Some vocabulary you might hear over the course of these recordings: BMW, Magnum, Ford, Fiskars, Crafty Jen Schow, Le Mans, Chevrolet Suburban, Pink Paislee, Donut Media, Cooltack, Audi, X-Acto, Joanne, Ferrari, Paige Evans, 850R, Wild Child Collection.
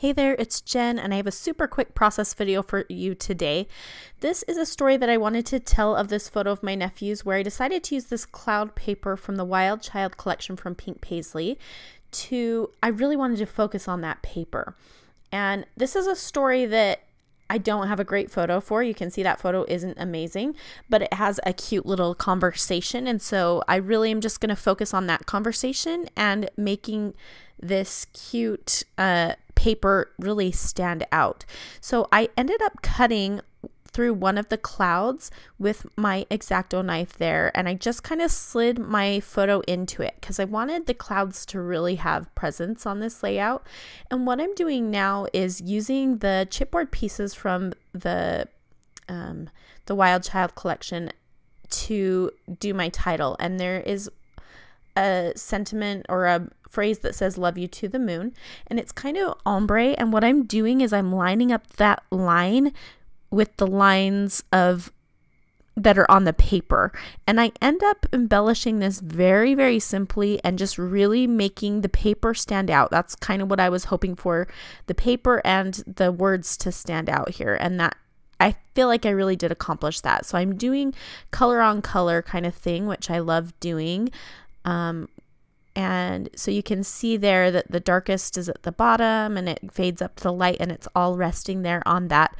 Hey there, it's Jen, and I have a super quick process video for you today. This is a story that I wanted to tell of this photo of my nephews where I decided to use this cloud paper from the Wild Child Collection from Pink Paislee I really wanted to focus on that paper. And this is a story that I don't have a great photo for. You can see that photo isn't amazing, but it has a cute little conversation. And so I really am just going to focus on that conversation and making this cute paper really stand out. So I ended up cutting through one of the clouds with my X-Acto knife there, and I just kind of slid my photo into it because I wanted the clouds to really have presence on this layout. And what I'm doing now is using the chipboard pieces from the Wild Child Collection to do my title, and there is a sentiment or a phrase that says "love you to the moon," and it's kind of ombre. And what I'm doing is I'm lining up that line with the lines that are on the paper. And I end up embellishing this very, very simply and just really making the paper stand out. That's kind of what I was hoping for, the paper and the words to stand out here. And that, I feel like I really did accomplish that. So I'm doing color on color kind of thing, which I love doing. And so you can see there that the darkest is at the bottom and it fades up to the light, and it's all resting there on that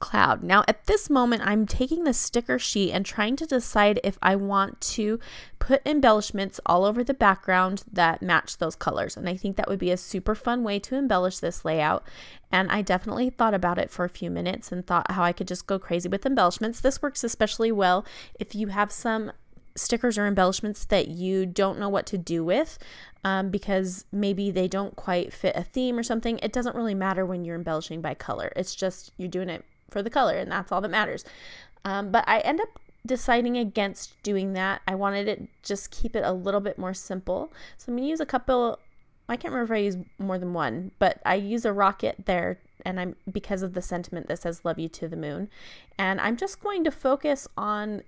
cloud. Now at this moment, I'm taking the sticker sheet and trying to decide if I want to put embellishments all over the background that match those colors. And I think that would be a super fun way to embellish this layout. And I definitely thought about it for a few minutes and thought how I could just go crazy with embellishments. This works especially well if you have some stickers or embellishments that you don't know what to do with, because maybe they don't quite fit a theme or something. It doesn't really matter when you're embellishing by color. It's just you're doing it for the color, and that's all that matters. But I end up deciding against doing that. I wanted it just keep it a little bit more simple. So I'm going to use a couple. I can't remember if I use more than one, but I use a rocket there, and I'm because of the sentiment that says "love you to the moon," and I'm just going to focus on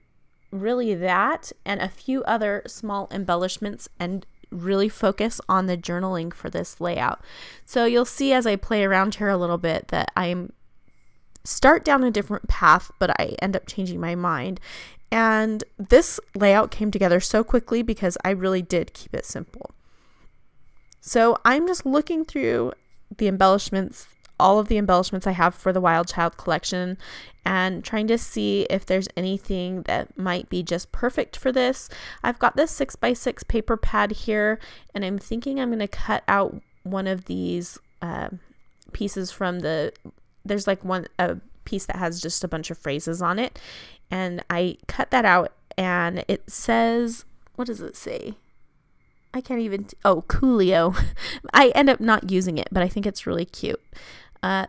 really that and a few other small embellishments and really focus on the journaling for this layout. So you'll see as I play around here a little bit that I'm start down a different path, but I end up changing my mind. And this layout came together so quickly because I really did keep it simple. So I'm just looking through the embellishments, all of the embellishments I have for the Wild Child Collection, and trying to see if there's anything that might be just perfect for this. I've got this 6x6 paper pad here, and I'm thinking I'm going to cut out one of these pieces from there's like a piece that has just a bunch of phrases on it, and I cut that out, and it says, what does it say? I can't even, oh, Coolio. I end up not using it, but I think it's really cute.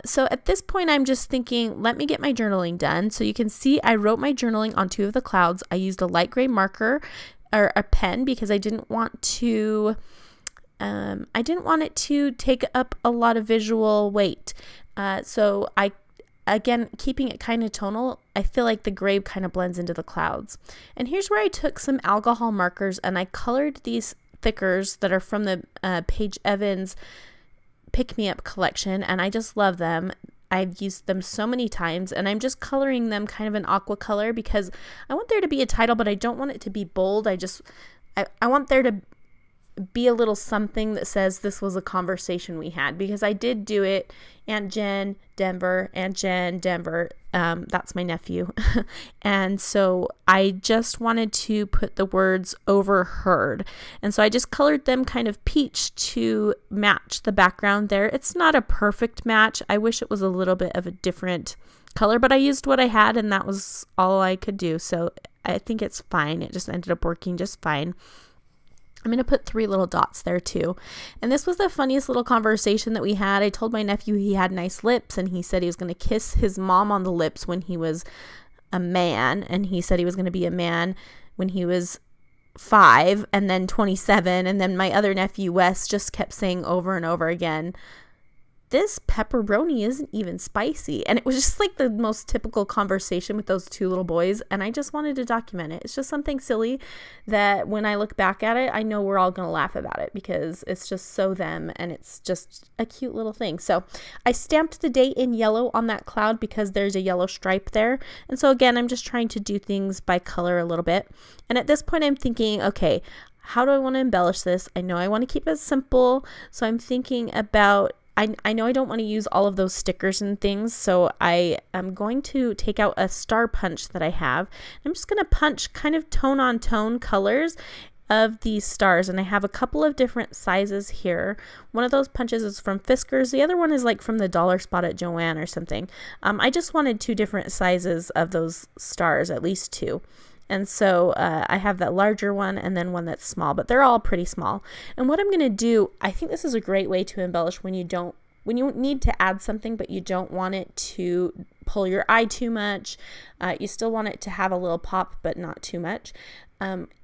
So at this point, I'm just thinking, let me get my journaling done. So you can see I wrote my journaling on two of the clouds. I used a light gray marker or a pen because I didn't want to, it to take up a lot of visual weight. So I, again, keeping it kind of tonal, I feel like the gray kind of blends into the clouds. And here's where I took some alcohol markers and I colored these thickers that are from the Paige Evans Pick Me Up collection, and I just love them. I've used them so many times, and I'm just coloring them kind of an aqua color because I want there to be a title, but I don't want it to be bold. I want there to be a little something that says this was a conversation we had, because I did do it, Aunt Jen Denver, Aunt Jen Denver. That's my nephew. And so I just wanted to put the words overheard. And so I just colored them kind of peach to match the background there. It's not a perfect match. I wish it was a little bit of a different color, but I used what I had, and that was all I could do. So I think it's fine. It just ended up working just fine. I'm going to put three little dots there too. And this was the funniest little conversation that we had. I told my nephew he had nice lips, and he said he was going to kiss his mom on the lips when he was a man. And he said he was going to be a man when he was 5 and then 27. And then my other nephew, Wes, just kept saying over and over again, this pepperoni isn't even spicy. And it was just like the most typical conversation with those two little boys. And I just wanted to document it. It's just something silly that when I look back at it, I know we're all going to laugh about it because it's just so them and it's just a cute little thing. So I stamped the date in yellow on that cloud because there's a yellow stripe there. And so again, I'm just trying to do things by color a little bit. And at this point I'm thinking, okay, how do I want to embellish this? I know I want to keep it simple. So I'm thinking about, I know I don't want to use all of those stickers and things, so I am going to take out a star punch that I have. I'm just going to punch kind of tone on tone colors of these stars, and I have a couple of different sizes here. One of those punches is from Fiskars, the other one is like from the dollar spot at Joanne or something. I just wanted two different sizes of those stars, at least two. And so I have that larger one and then one that's small, but they're all pretty small. And what I'm going to do, I think this is a great way to embellish when you need to add something, but you don't want it to pull your eye too much. You still want it to have a little pop, but not too much.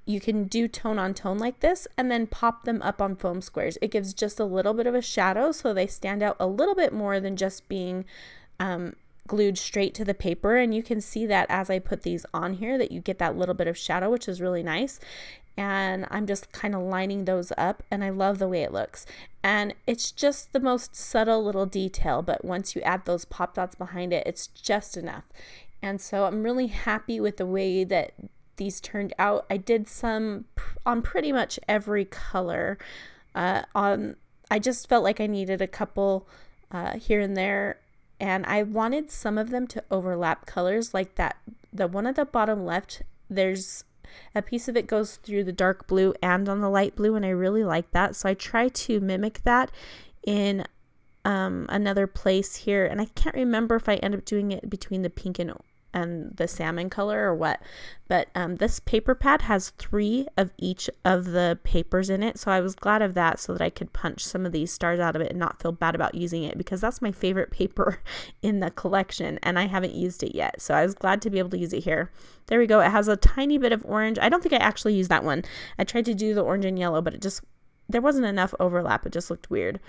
You can do tone on tone like this and then pop them up on foam squares. It gives just a little bit of a shadow so they stand out a little bit more than just being glued straight to the paper. And you can see that as I put these on here that you get that little bit of shadow, which is really nice. And I'm just kind of lining those up, and I love the way it looks. And it's just the most subtle little detail, but once you add those pop dots behind it, it's just enough. And so I'm really happy with the way that these turned out. I did some on pretty much every color. I just felt like I needed a couple here and there. And I wanted some of them to overlap colors like that. The one at the bottom left, there's a piece of it goes through the dark blue and on the light blue, and I really like that. So I try to mimic that in another place here. And I can't remember if I end up doing it between the pink and the salmon color or what, but this paper pad has 3 of each of the papers in it, so I was glad of that so that I could punch some of these stars out of it and not feel bad about using it, because that's my favorite paper in the collection and I haven't used it yet, so I was glad to be able to use it here. There we go. It has a tiny bit of orange. I don't think I actually used that one. I tried to do the orange and yellow, but it just, there wasn't enough overlap. It just looked weird.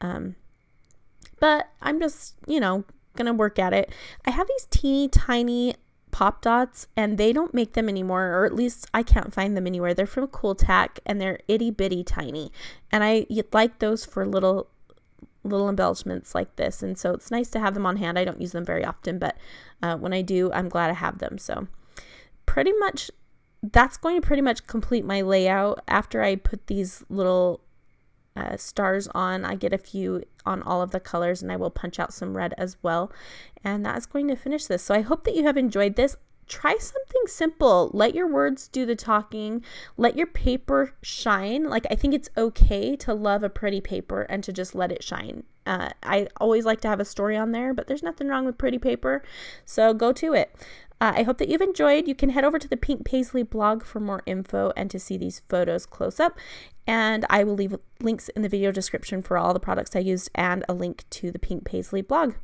But I'm just, you know, gonna work at it. I have these teeny tiny pop dots and they don't make them anymore, or at least I can't find them anywhere. They're from Cooltack and they're itty bitty tiny, and I like those for little embellishments like this, and so it's nice to have them on hand. I don't use them very often, but when I do, I'm glad I have them. So pretty much that's going to pretty much complete my layout. After I put these little stars on, I get a few on all of the colors, and I will punch out some red as well, and that's going to finish this. So I hope that you have enjoyed this. Try something simple. Let your words do the talking. Let your paper shine. Like, I think it's okay to love a pretty paper and to just let it shine. I always like to have a story on there, but there's nothing wrong with pretty paper, so go to it. I hope that you've enjoyed. You can head over to the Pink Paislee blog for more info and to see these photos close up. And I will leave links in the video description for all the products I used and a link to the Pink Paislee blog.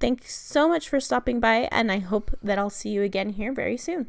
Thanks so much for stopping by, and I hope that I'll see you again here very soon.